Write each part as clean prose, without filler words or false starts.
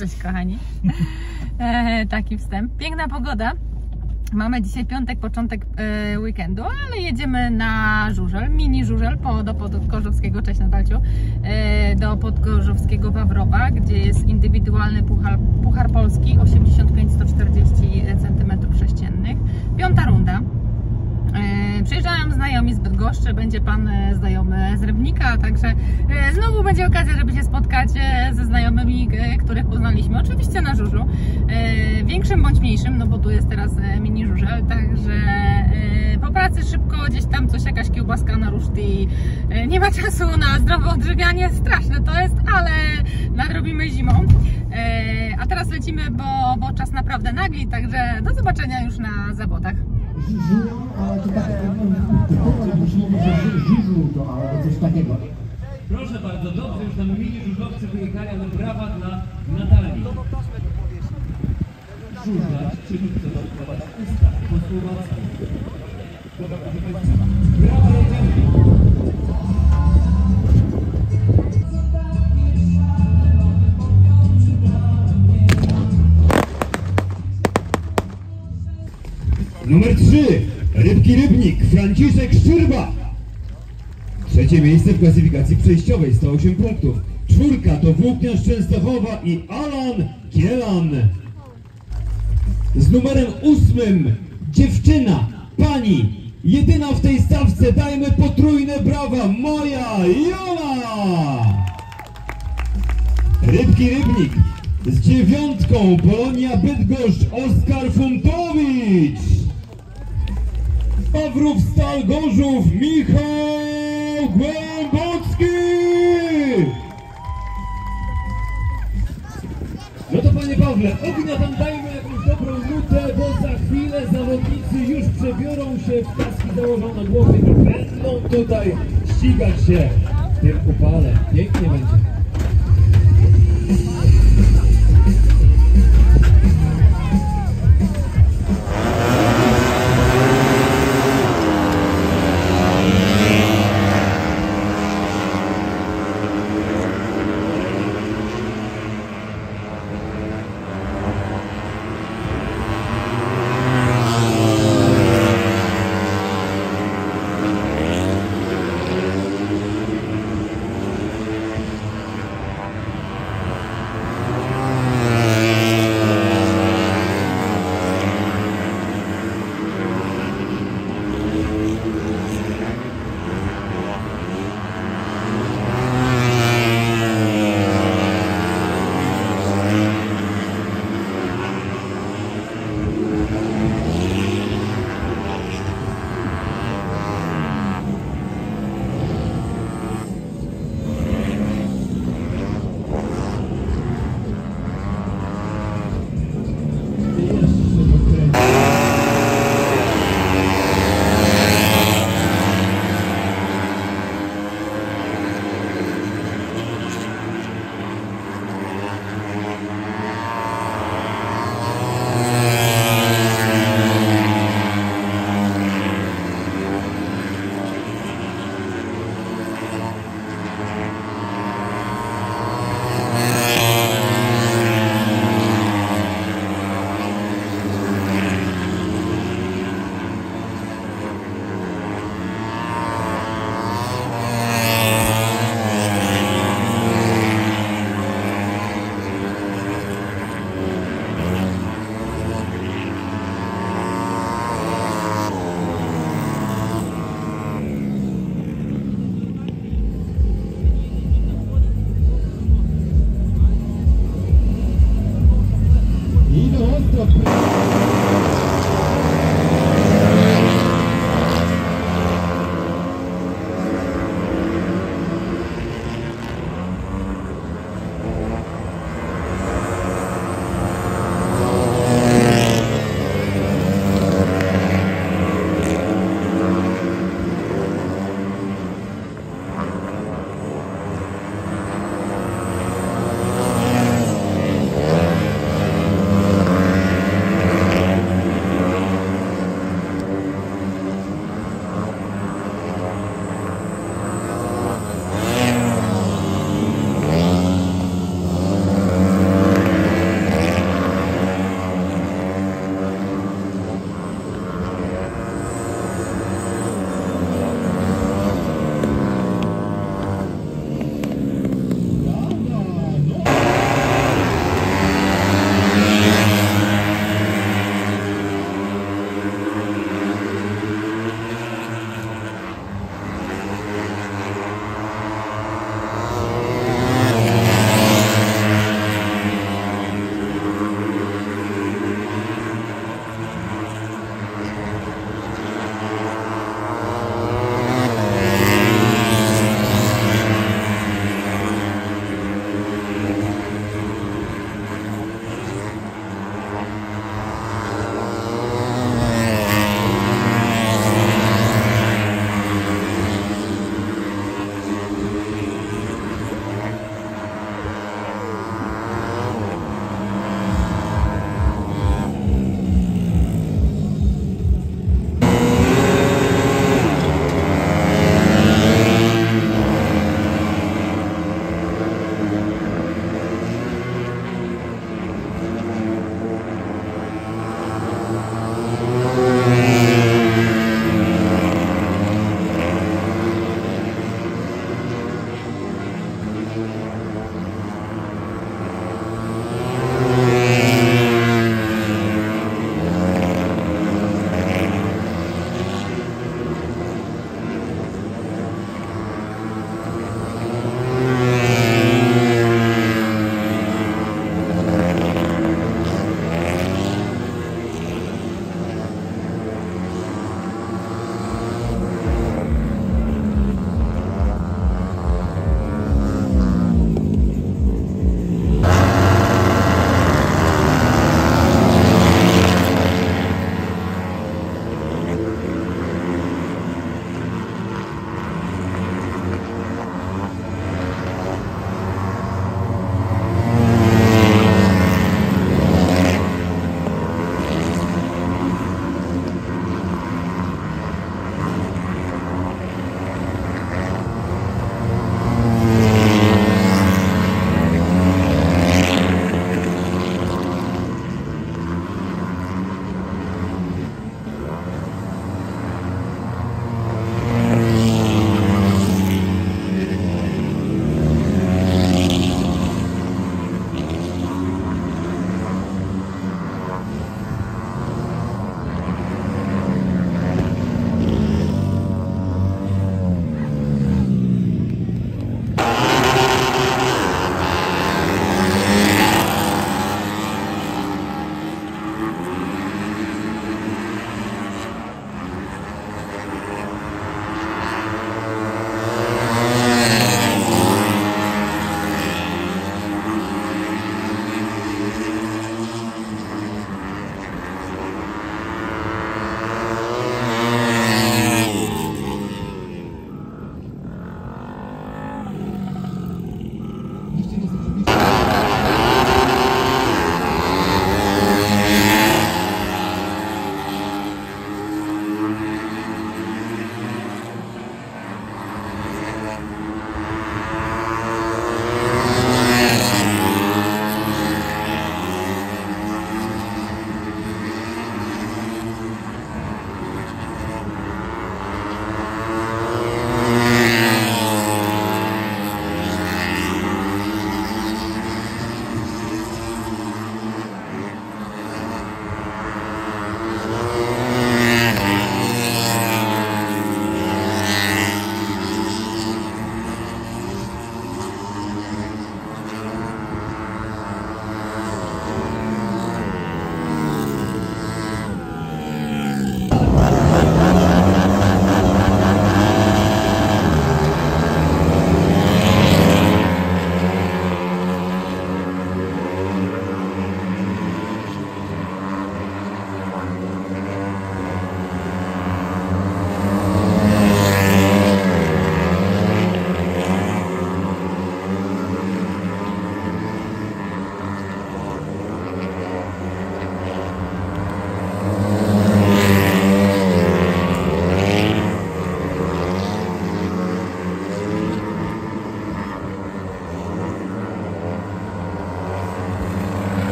Cześć kochani. Taki wstęp. Piękna pogoda. Mamy dzisiaj piątek, początek weekendu, ale jedziemy na Żużel, mini Żużel do podgorzowskiego, cześć Nataliu, do podgorzowskiego Wawrowa, gdzie jest indywidualny puchar Polski 85-140 cm3. Piąta runda. Przyjeżdżają znajomi z Bydgoszczy, będzie pan znajomy z Rybnika, także znowu będzie okazja, żeby się spotkać ze znajomymi, których poznaliśmy oczywiście na żużlu, większym bądź mniejszym, no bo tu jest teraz mini żużel, także po pracy szybko gdzieś tam coś, jakaś kiełbaska na ruszty, nie ma czasu na zdrowe odżywianie, straszne to jest, ale nadrobimy zimą. A teraz lecimy, bo czas naprawdę nagli, także do zobaczenia już na zawodach. Żużlu, ale to taka typowa myślimy, że żużlu to albo coś takiego. Proszę bardzo, dobrze, już tam mini żużlowcy wyjechali, ale brawa dla Natalii. Żużlać, czyli chce dodatkować usta po słowacku. Brawa Natalii. Numer 3, Rybki Rybnik, Franciszek Szczyrba. Trzecie miejsce w klasyfikacji przejściowej, 108 punktów. Czwórka to Włókniarz Częstochowa i Alan Kielan. Z numerem 8, dziewczyna, pani, jedyna w tej stawce, dajmy potrójne brawa, moja Jola. Rybki Rybnik z 9, Polonia Bydgoszcz, Oskar Funtowicz. Pawrów Stalgorzów, Michał Głębocki! No to panie Pawle, ognia tam dajmy jakąś dobrą nutę, bo za chwilę zawodnicy już przebiorą się w paski założone na głowy i będą tutaj ścigać się w tym upale. Pięknie będzie.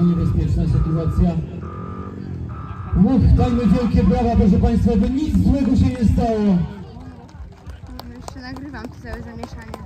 bardzo niebezpieczna sytuacja. Uch, dajmy wielkie brawa, proszę Państwa, by nic złego się nie stało. No jeszcze nagrywam to całe zamieszanie.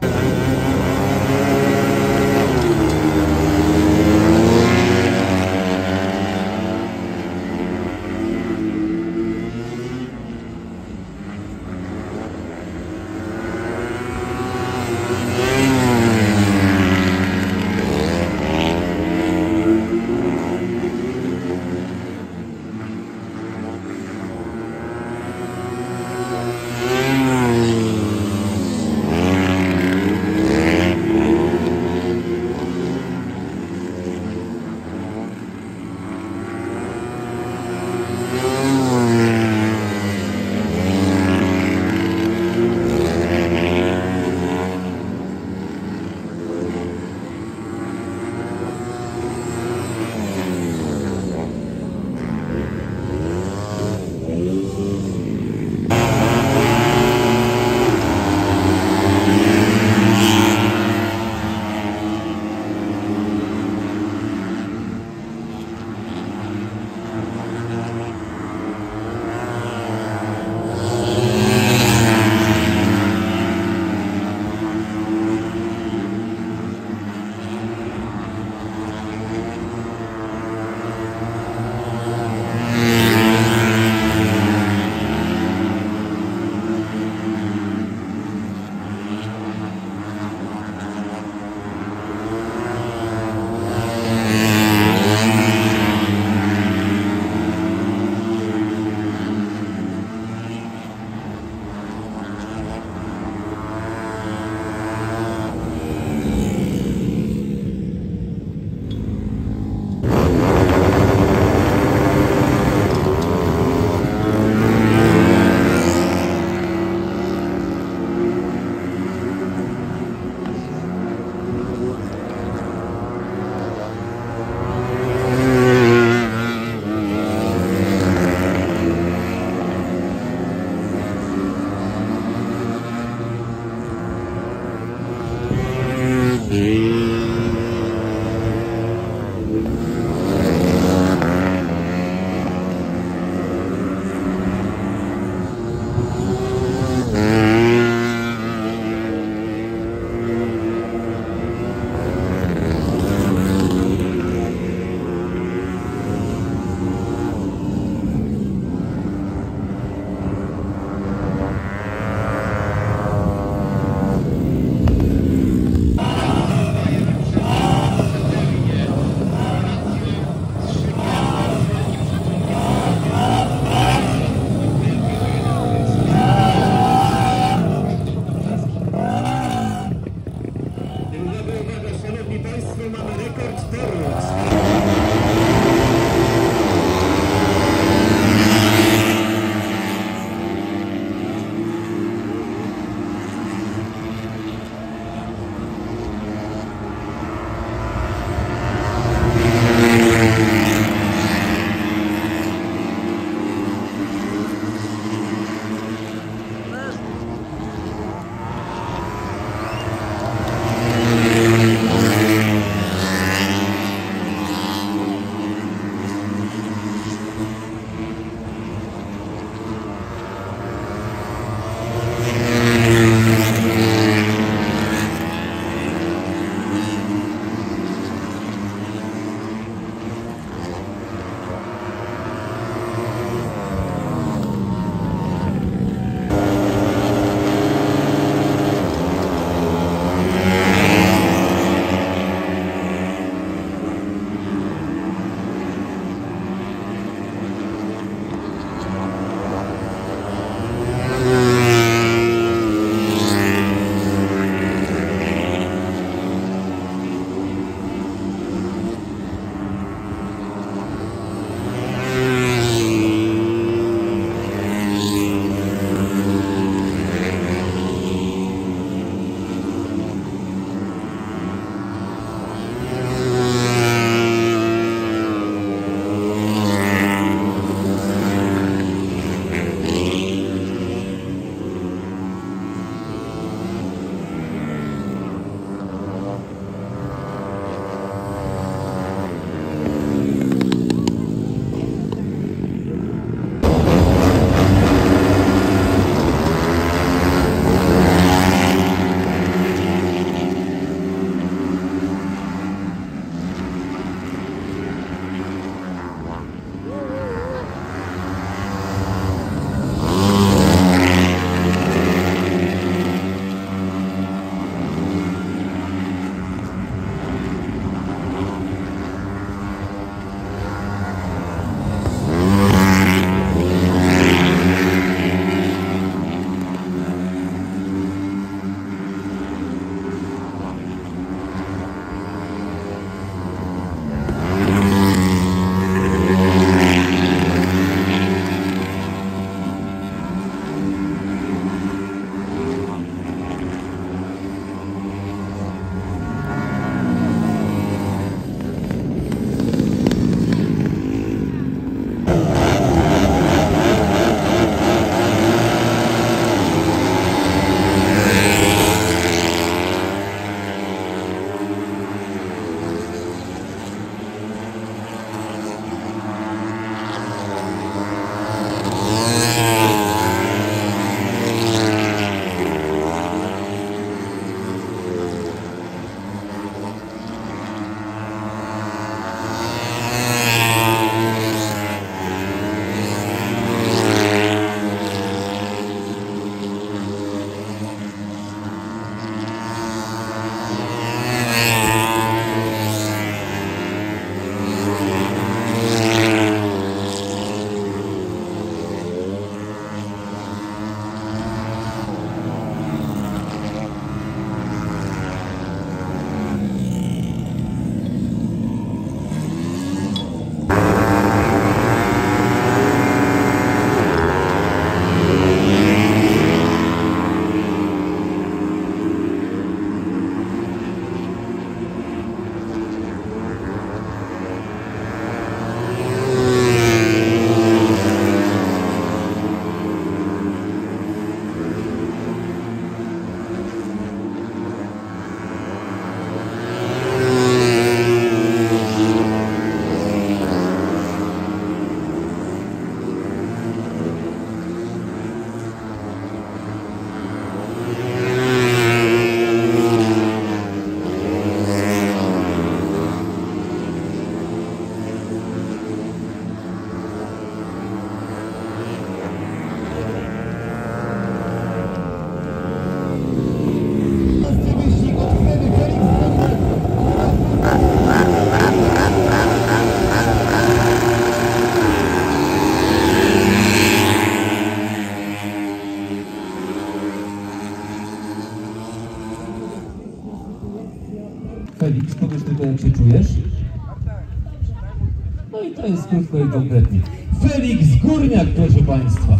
No i to jest krótko i konkretnie. Felix Górniak, proszę Państwa.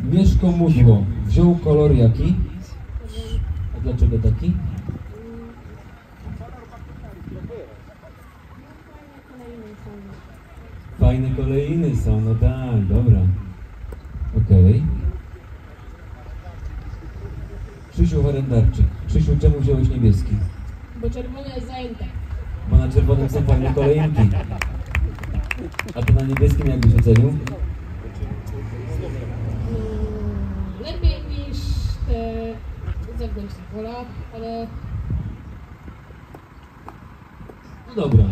Mieszko Mudło wziął kolor jaki? A dlaczego taki? Fajne kolejny są, no tak, dobra. Okej. Krzysiu Harendarczyk. Krzysiu, czemu wziąłeś niebieski? Bo czerwona jest zajęta. Bo na czerwonym są fajne kolejniki. A to na niebieskim jakbyś ocenił? Lepiej niż te zewnętrzne pola, ale... No dobra,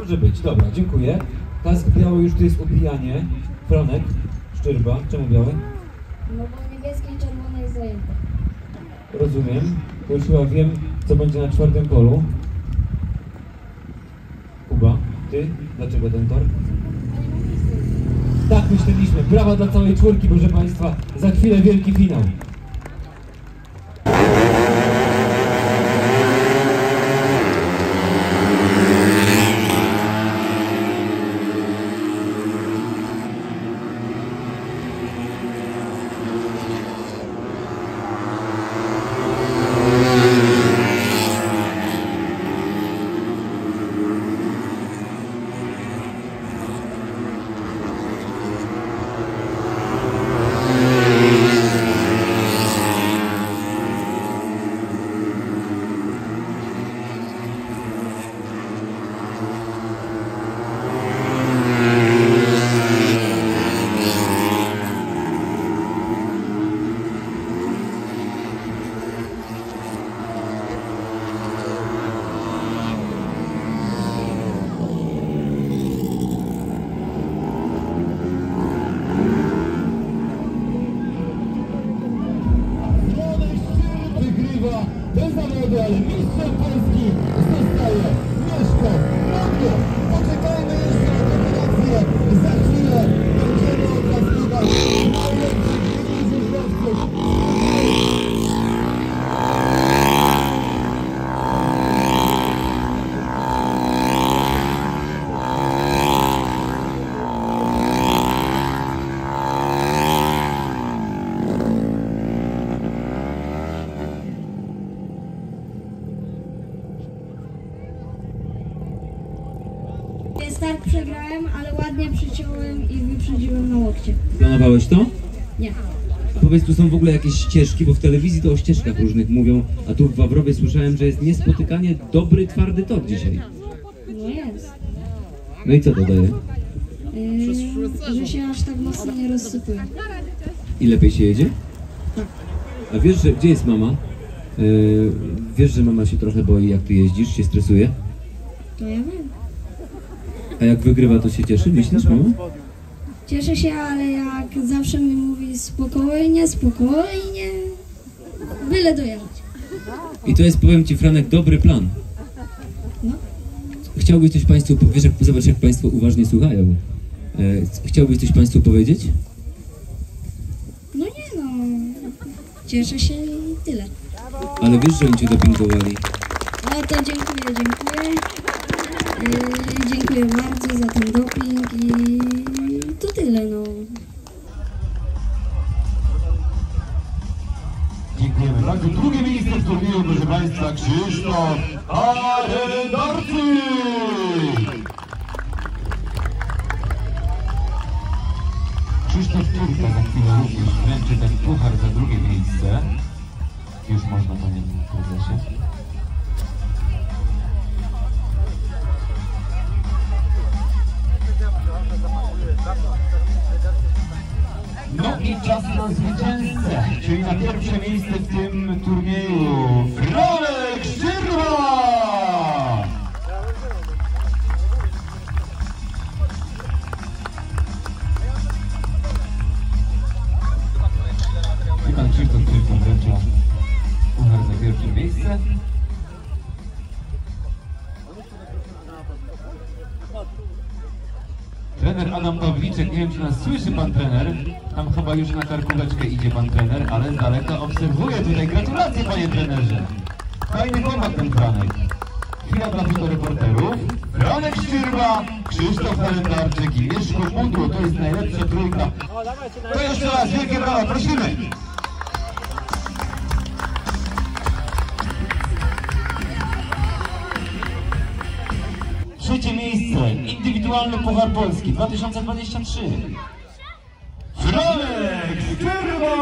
może być, dobra, dziękuję. Kask biały już tu jest ubijanie. Franek Szczyrba, czemu biały? No bo niebieskie i czerwone jest zajęte. Rozumiem, to już chyba wiem, co będzie na czwartym polu. Kuba, ty? Dlaczego ten tor? Tak myśleliśmy, brawa dla całej czwórki, proszę Państwa, za chwilę wielki finał. Start przegrałem, ale ładnie przyciąłem i wyprzedziłem na łokcie. Planowałeś to? Nie. A powiedz, tu są w ogóle jakieś ścieżki, bo w telewizji to o ścieżkach różnych mówią, a tu w Wawrowie słyszałem, że jest niespotykanie dobry, twardy tor dzisiaj. No jest. No i co to daje? Że się aż tak mocno nie rozsypuje. I lepiej się jedzie? Tak. A wiesz, że, gdzie jest mama? Wiesz, że mama się trochę boi, jak ty jeździsz, się stresuje? To ja wiem. A jak wygrywa, to się cieszy? Myślisz, mamo? Cieszę się, ale jak zawsze mi mówi spokojnie, spokojnie, byle dojechać. I to jest, powiem Ci, Franek, dobry plan. No. Chciałbyś coś Państwu powiedzieć, zobacz jak Państwo uważnie słuchają. Chciałbyś coś Państwu powiedzieć? No nie no, cieszę się i tyle. Ale wiesz, że oni Cię dopingowali. No to dziękuję, dziękuję. Dziękuję bardzo za ten doping i to tyle, no. Dziękujemy bardzo. Drugie miejsce w turnieju, proszę Państwa, Krzysztof Harendarczyk. Krzysztof Szczyrba za chwilę również wręczy ten puchar za drugie miejsce. Już można, panie prezesie. No i czas na zwycięzcę, czyli na pierwsze miejsce w tym turnieju Franciszek Szczyrba! I pan Krzysztof Szczyrba wręcza puchar za pierwsze miejsce. Trener Adam Pawliczek, nie wiem czy nas słyszy pan trener, tam chyba już na karkóweczkę idzie pan trener, ale z daleka obserwuje tutaj. Gratulacje panie trenerze! Fajny temat ten Franek. Chwila dla fotoreporterów. Franek Szczyrba! Krzysztof Harendarczyk i Mieszko Mudło. To jest najlepsza trójka. To jeszcze raz wielkie brawa, prosimy! Trzecie miejsce, indywidualny Puchar Polski 2023. Franciszek Szczyrba!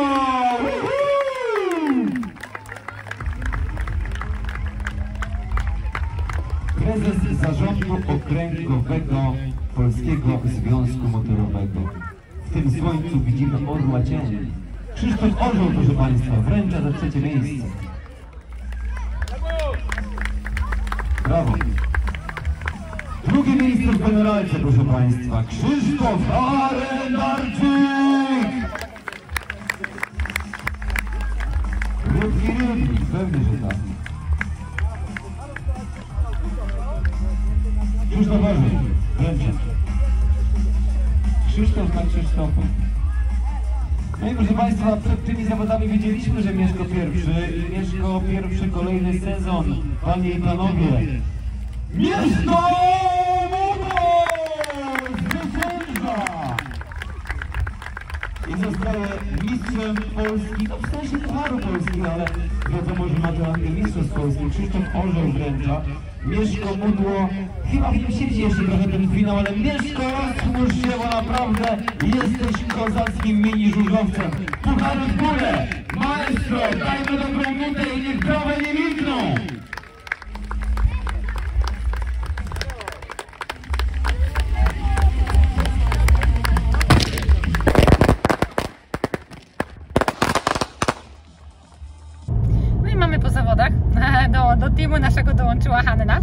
Prezes Zarządu Okręgowego Polskiego Związku Motorowego. W tym słońcu widzimy orła cień. Krzysztof Orzeł, proszę Państwa, wręcza za trzecie miejsce. Brawo! Drugie miejsce w generalce, proszę Państwa, Krzysztof Harendarczyk! Rybki Rybnik, pewnie, że tak. Krzysztof Orzeł, wręczę. Krzysztof na Krzysztofu. No i proszę Państwa, przed tymi zawodami wiedzieliśmy, że Mieszko pierwszy i Mieszko pierwszy kolejny sezon, Panie i Panowie. Mieszko! I zostaje mistrzem Polski, no w sensie Pucharu Polski, ale wiadomo, że ma to rangę mistrzostw Polski. Krzysztof Orzeł wręcza, Mieszko Mudło, chyba w tym siedzi jeszcze trochę ten finał, ale Mieszko, rozsłuż się, bo naprawdę jesteś kozackim mini żużlowcem. Puchar w górę, maestro, dajmy dobrą nutę i niech prawe nie milkną. Do teamu naszego dołączyła Hanna.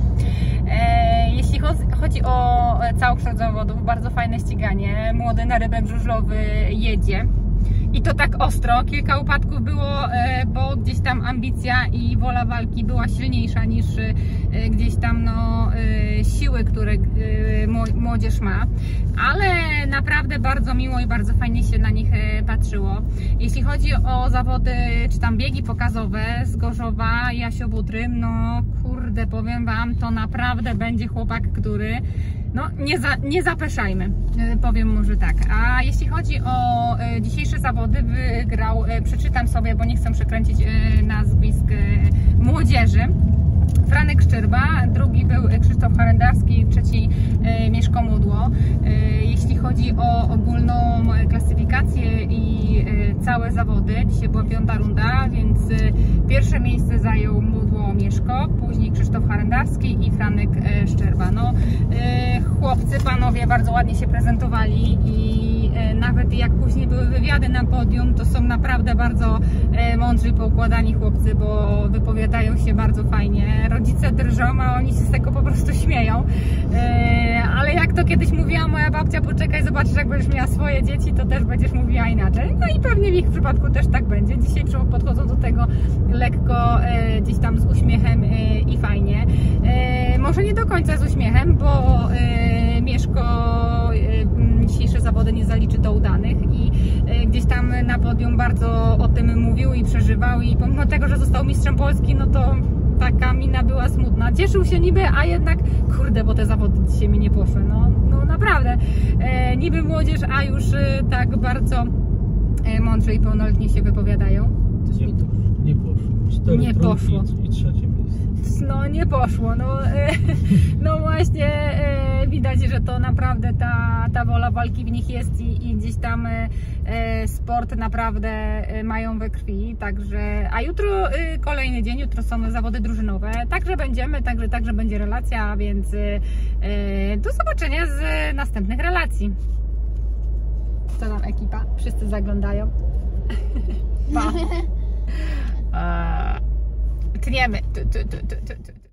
Jeśli chodzi o całokształt zawodów, bardzo fajne ściganie. Młody narybek żużlowy jedzie. I to tak ostro. Kilka upadków było, bo gdzieś tam ambicja i wola walki była silniejsza niż gdzieś tam no, siły, które młodzież ma. Ale naprawdę bardzo miło i bardzo fajnie się na nich patrzyło. Jeśli chodzi o zawody, czy tam biegi pokazowe z Gorzowa, Jasio-Budrym, no kurde, powiem Wam, to naprawdę będzie chłopak, który... No, nie zapeszajmy, powiem może tak. A jeśli chodzi o dzisiejsze zawody, wygrał, przeczytam sobie, bo nie chcę przekręcić nazwisk młodzieży. Franek Szczyrba, drugi był Krzysztof Harendarski, trzeci Mieszko Mudło. Jeśli chodzi o ogólną klasyfikację i całe zawody, dzisiaj była piąta runda, więc pierwsze miejsce zajął Mudło Mieszko, później Krzysztof Harendarski i Franek Szczyrba. No, chłopcy, panowie bardzo ładnie się prezentowali i nawet jak później były wywiady na podium, to są naprawdę bardzo mądrzy, poukładani chłopcy, bo wypowiadają się bardzo fajnie. Rodzice drżą, a oni się z tego po prostu śmieją. Ale jak to kiedyś mówiła moja babcia, poczekaj, zobaczysz, jak będziesz miała swoje dzieci, to też będziesz mówiła inaczej. No i pewnie w ich przypadku też tak będzie. Dzisiaj podchodzą do tego lekko, gdzieś tam z uśmiechem i fajnie. Może nie do końca z uśmiechem, bo Mieszko dzisiejsze zawody nie zaliczy do udanych i gdzieś tam na podium bardzo o tym mówił i przeżywał i pomimo tego, że został mistrzem Polski, no to taka mina była smutna. Cieszył się niby, a jednak kurde, bo te zawody dzisiaj mi nie poszły. No naprawdę, niby młodzież, a już tak bardzo mądrze i pełnoletnie się wypowiadają. Nie poszło. Nie poszło. I trzecie miejsce. No nie poszło. No właśnie widać, że to naprawdę ta wola walki w nich jest i gdzieś tam sport naprawdę mają we krwi. Także, a jutro kolejny dzień, jutro są zawody drużynowe. Także będziemy, także będzie relacja, więc do zobaczenia z następnych relacji. Co tam ekipa? Wszyscy zaglądają. Pa. Tniemy.